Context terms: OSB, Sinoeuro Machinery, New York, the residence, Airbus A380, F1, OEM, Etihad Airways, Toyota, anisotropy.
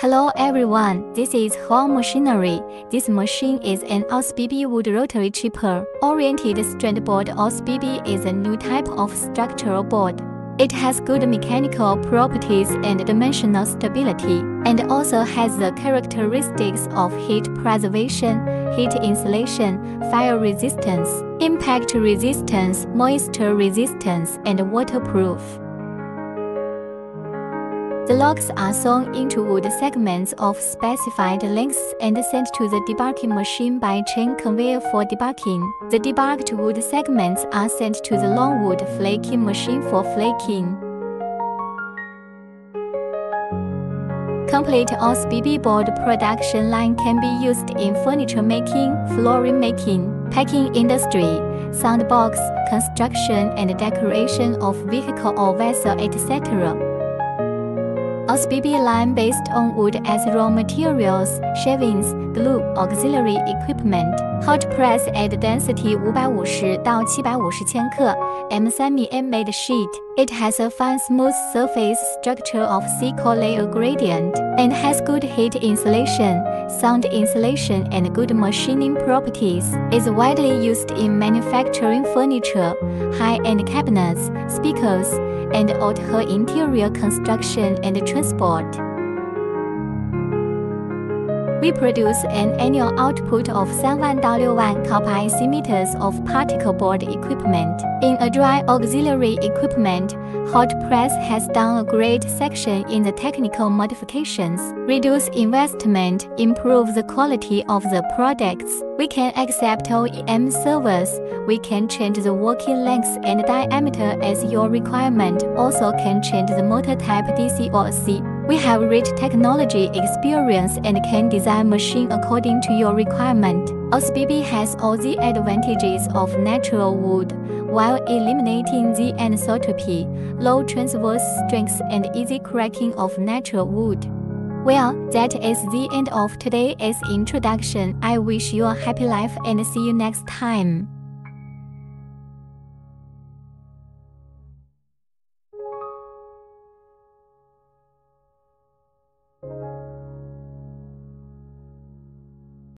Hello everyone, this is Sinoeuro Machinery. This machine is an OSB wood rotary chipper. Oriented strand board OSB is a new type of structural board. It has good mechanical properties and dimensional stability, and also has the characteristics of heat preservation, heat insulation, fire resistance, impact resistance, moisture resistance, and waterproof. The logs are sawn into wood segments of specified lengths and sent to the debarking machine by chain conveyor for debarking. The debarked wood segments are sent to the long wood flaking machine for flaking. Complete OSB board production line can be used in furniture making, flooring making, packing industry, soundbox, construction and decoration of vehicle or vessel, etc. OSB line based on wood as raw materials, shavings, glue, auxiliary equipment, hot press at density 550–750 千克, M3mm made sheet. It has a fine smooth surface structure of silica layer gradient, and has good heat insulation, sound insulation and good machining properties. Is widely used in manufacturing furniture, high-end cabinets, speakers, and outdoor interior construction and transport. We produce an annual output of 3,000–6,000 copper meters of particle board equipment. In a dry auxiliary equipment, Hot Press has done a great section in the technical modifications. Reduce investment, improve the quality of the products. We can accept OEM service. We can change the working length and diameter as your requirement. Also can change the motor type DC or AC. We have rich technology experience and can design machine according to your requirement. OSB has all the advantages of natural wood, while eliminating the anisotropy, low transverse strength and easy cracking of natural wood. Well, that is the end of today's introduction. I wish you a happy life and see you next time.